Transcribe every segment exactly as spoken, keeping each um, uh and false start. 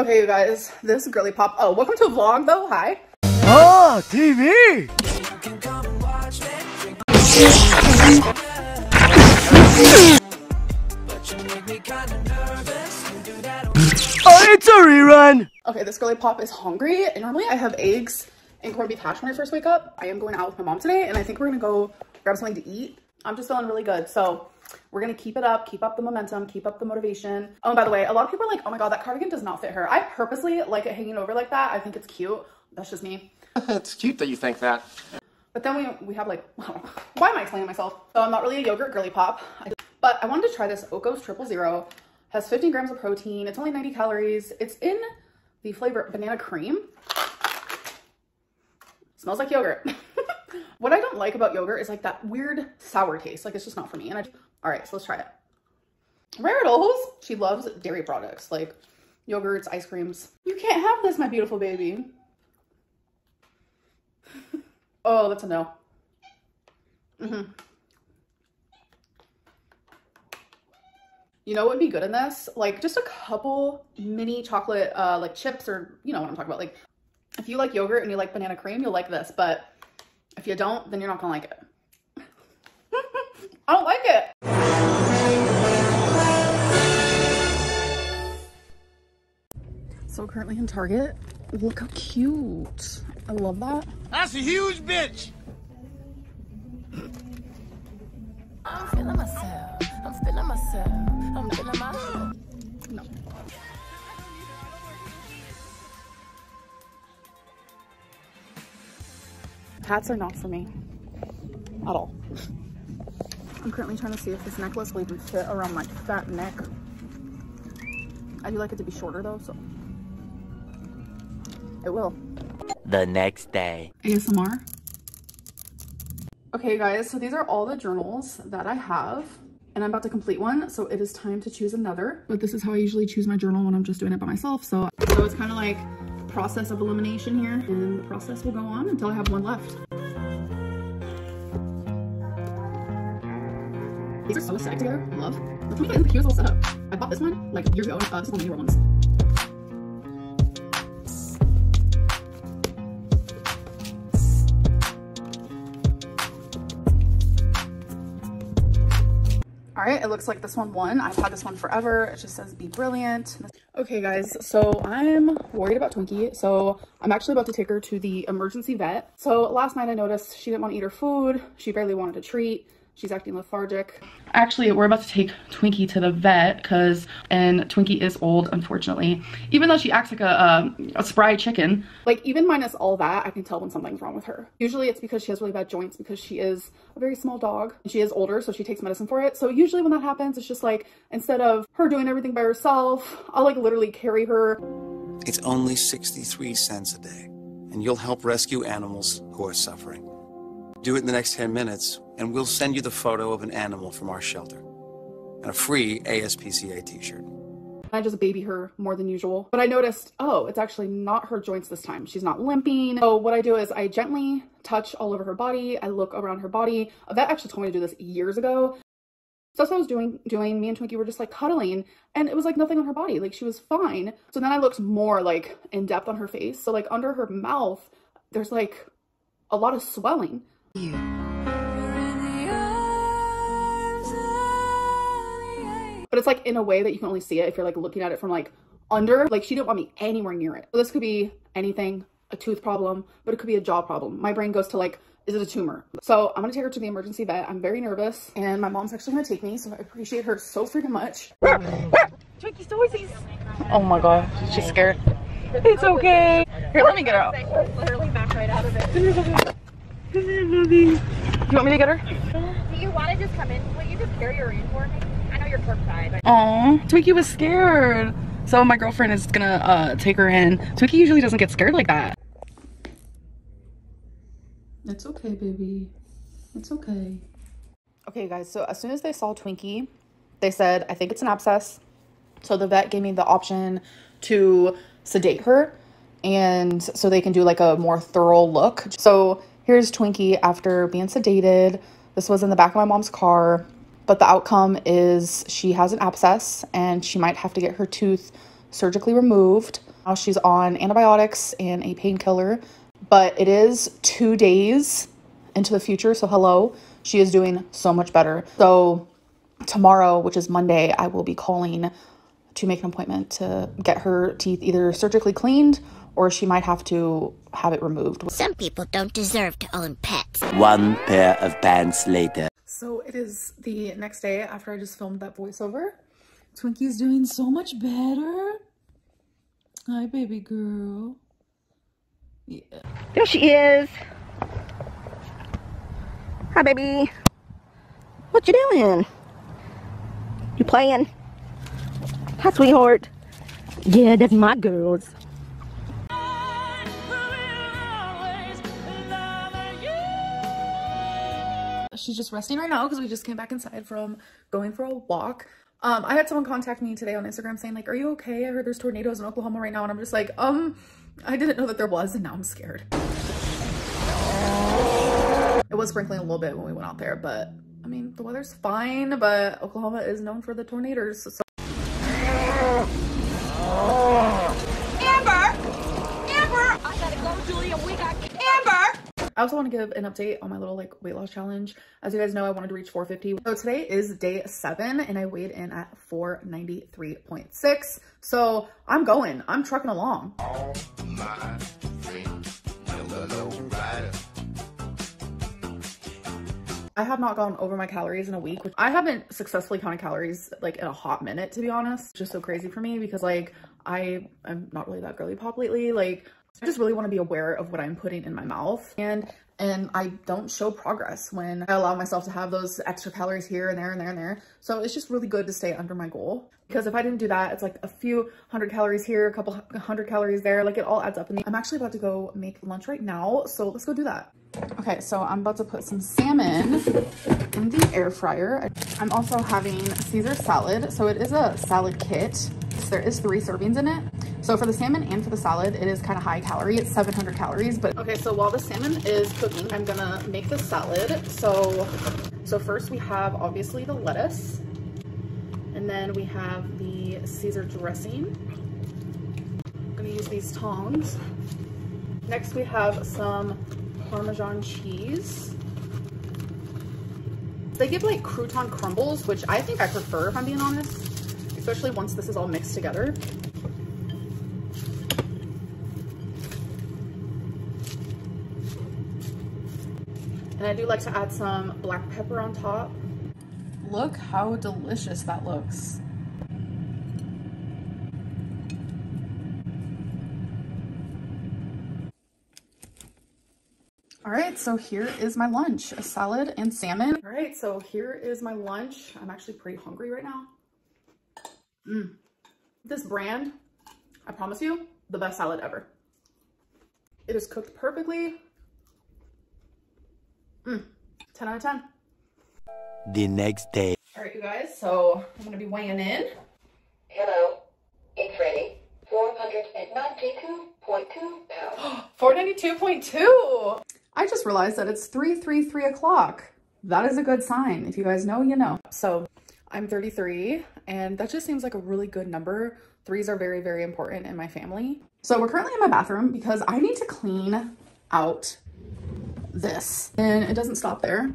Okay, you guys, this girly pop. Oh, welcome to a vlog though. Hi. Oh, T V. Oh, it's a rerun. Okay, this girly pop is hungry. And normally I have eggs and corned beef hash when I first wake up. I am going out with my mom today, and I think we're gonna go grab something to eat. I'm just feeling really good, so we're gonna keep it up, keep up the momentum, keep up the motivation. Oh, and by the way, a lot of people are like, oh my god, that cardigan does not fit her. I purposely like it hanging over like that. I think it's cute. That's just me. It's cute that you think that. But then we, we have like, why am I explaining myself? So I'm not really a yogurt girly pop. But I wanted to try this Oikos Triple Zero. Has fifteen grams of protein. It's only ninety calories. It's in the flavor banana cream. Smells like yogurt. What I don't like about yogurt is like that weird sour taste. Like, it's just not for me. And I just, all right, so let's try it. Raritals, she loves dairy products like yogurts, ice creams. You can't have this, my beautiful baby. Oh, that's a no. Mm-hmm. You know what would be good in this? Like just a couple mini chocolate uh, like chips, or you know what I'm talking about. Like if you like yogurt and you like banana cream, you'll like this. But if you don't, then you're not gonna like it. I don't like it. So we're currently in Target. Look how cute. I love that. That's a huge bitch. I'm feeling myself. I'm feeling myself. I'm feeling myself. No. Hats are not for me at all. I'm currently trying to see if this necklace will even fit around my fat neck. I do like it to be shorter though, so it will. The next day. A S M R. Okay guys, so these are all the journals that I have, and I'm about to complete one, so it is time to choose another. But this is how I usually choose my journal when I'm just doing it by myself, so, so it's kind of like process of elimination here, and the process will go on until I have one left. These are so stacked together. Love. The Twinkie is the cutest little setup. I bought this one like a year ago. Uh, this one of the newer ones. All right, it looks like this one won. I've had this one forever. It just says be brilliant. Okay guys, so I'm worried about Twinkie. So I'm actually about to take her to the emergency vet. So last night I noticed she didn't want to eat her food. She barely wanted a treat. She's acting lethargic. Actually, we're about to take Twinkie to the vet because, and Twinkie is old, unfortunately. Even though she acts like a, a, a spry chicken. Like even minus all that, I can tell when something's wrong with her. Usually it's because she has really bad joints because she is a very small dog. She is older, so she takes medicine for it. So usually when that happens, it's just like, instead of her doing everything by herself, I'll like literally carry her. It's only sixty-three cents a day, and you'll help rescue animals who are suffering. Do it in the next ten minutes, and we'll send you the photo of an animal from our shelter and a free A S P C A t-shirt. I just baby her more than usual, but I noticed, oh, it's actually not her joints this time. She's not limping. So what I do is I gently touch all over her body. I look around her body. Yvette actually told me to do this years ago. So that's what I was doing, doing. Me and Twinkie were just like cuddling, and it was like nothing on her body. Like she was fine. So then I looked more like in depth on her face. So like under her mouth, there's like a lot of swelling. You. But it's like in a way that you can only see it if you're like looking at it from like under. Like she didn't want me anywhere near it. So this could be anything, a tooth problem, but it could be a jaw problem. My brain goes to like, is it a tumor? So I'm gonna take her to the emergency vet. I'm very nervous, and my mom's actually gonna take me, so I appreciate her so freaking much. Twinkie's noises. Oh my god, she's scared. It's okay. Here, let me get her out. Literally back right out of it. Do you want me to get her? Do you want to just come in? Will you just carry her in for me? I know you're curbside. Aww, Twinkie was scared. So my girlfriend is gonna uh, take her in. Twinkie usually doesn't get scared like that. It's okay, baby. It's okay. Okay, guys, so as soon as they saw Twinkie, they said, I think it's an abscess. So the vet gave me the option to sedate her, and so they can do like a more thorough look. So here's Twinkie after being sedated. This was in the back of my mom's car, but the outcome is she has an abscess and she might have to get her tooth surgically removed. Now she's on antibiotics and a painkiller, but it is two days into the future. So hello, she is doing so much better. So tomorrow, which is Monday, I will be calling to make an appointment to get her teeth either surgically cleaned or she might have to have it removed. Some people don't deserve to own pets. One pair of pants later. So it is the next day after I just filmed that voiceover. Twinkie's doing so much better. Hi, baby girl. Yeah. There she is. Hi, baby. What you doing? You playing? Hi, sweetheart. Yeah, that's my girls. She's just resting right now because we just came back inside from going for a walk. Um, I had someone contact me today on Instagram saying, like, are you okay? I heard there's tornadoes in Oklahoma right now. And I'm just like, um, I didn't know that there was, and now I'm scared. It was sprinkling a little bit when we went out there, but I mean, the weather's fine, but Oklahoma is known for the tornadoes. So Amber! Amber! I gotta go, Julia. We got Amber! I also want to give an update on my little like weight loss challenge. As you guys know, I wanted to reach four fifty. So today is day seven and I weighed in at four ninety-three point six. So I'm going, I'm trucking along. All my friends, I have not gone over my calories in a week. Which I haven't successfully counted calories like in a hot minute, to be honest. It's just so crazy for me because like I am not really that girly pop lately. Like I just really want to be aware of what I'm putting in my mouth, and and I don't show progress when I allow myself to have those extra calories here and there and there and there. So it's just really good to stay under my goal, because if I didn't do that, it's like a few hundred calories here, a couple hundred calories there, like it all adds up. And I'm actually about to go make lunch right now, so let's go do that. Okay, so I'm about to put some salmon in the air fryer. I'm also having Caesar salad. So it is a salad kit. There is three servings in it. So for the salmon and for the salad, it is kind of high calorie. It's seven hundred calories, but okay. So while the salmon is cooking, I'm gonna make the salad. So, so first we have obviously the lettuce, and then we have the Caesar dressing. I'm gonna use these tongs. Next we have some Parmesan cheese. They give like crouton crumbles, which I think I prefer if I'm being honest, especially once this is all mixed together. And I do like to add some black pepper on top. Look how delicious that looks. All right, so here is my lunch, a salad and salmon. All right, so here is my lunch. I'm actually pretty hungry right now. Mm. This brand, I promise you, the best salad ever. It is cooked perfectly. Mm. ten out of ten. The next day. All right, you guys, so I'm going to be weighing in. Hello, it's ready. four ninety-two point two pounds. four ninety-two point two! I just realized that it's three thirty-three o'clock. That is a good sign. If you guys know, you know. So I'm thirty-three, and that just seems like a really good number. Threes are very, very important in my family. So we're currently in my bathroom because I need to clean out this, and it doesn't stop there.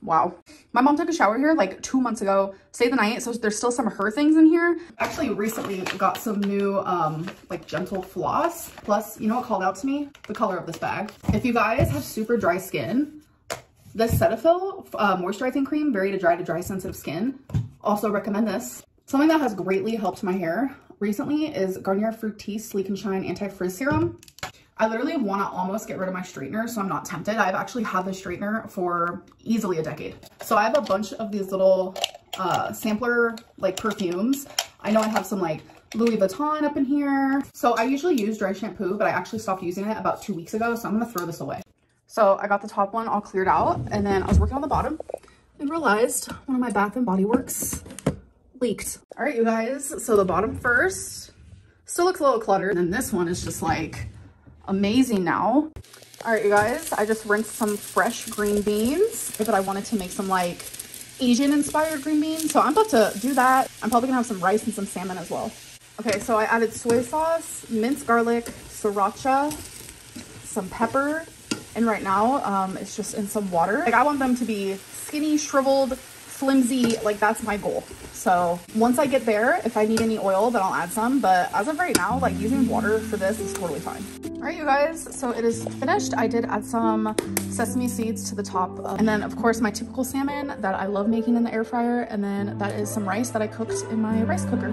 Wow. My mom took a shower here like two months ago, stayed the night, so there's still some of her things in here. Actually recently got some new um, like gentle floss. Plus, you know what called out to me? The color of this bag. If you guys have super dry skin, the Cetaphil uh, moisturizing cream, very to dry to dry sensitive skin. Also recommend this. Something that has greatly helped my hair recently is Garnier Fructis Sleek and Shine Anti-Frizz Serum. I literally want to almost get rid of my straightener, so I'm not tempted. I've actually had this straightener for easily a decade. So I have a bunch of these little uh, sampler like perfumes. I know I have some like Louis Vuitton up in here. So I usually use dry shampoo, but I actually stopped using it about two weeks ago, so I'm going to throw this away. So I got the top one all cleared out, and then I was working on the bottom and realized one of my Bath and Body Works leaked. All right, you guys, so the bottom first still looks a little cluttered, and then this one is just like amazing now. All right, you guys, I just rinsed some fresh green beans, but I wanted to make some like Asian inspired green beans. So I'm about to do that. I'm probably gonna have some rice and some salmon as well. Okay, so I added soy sauce, minced garlic, sriracha, some pepper, and right now um, it's just in some water. Like, I want them to be skinny, shriveled, flimsy. Like, that's my goal. So once I get there, if I need any oil, then I'll add some. But as of right now, like, using water for this is totally fine. All right, you guys, so it is finished. I did add some sesame seeds to the top. Of, and then of course my typical salmon that I love making in the air fryer. And then that is some rice that I cooked in my rice cooker.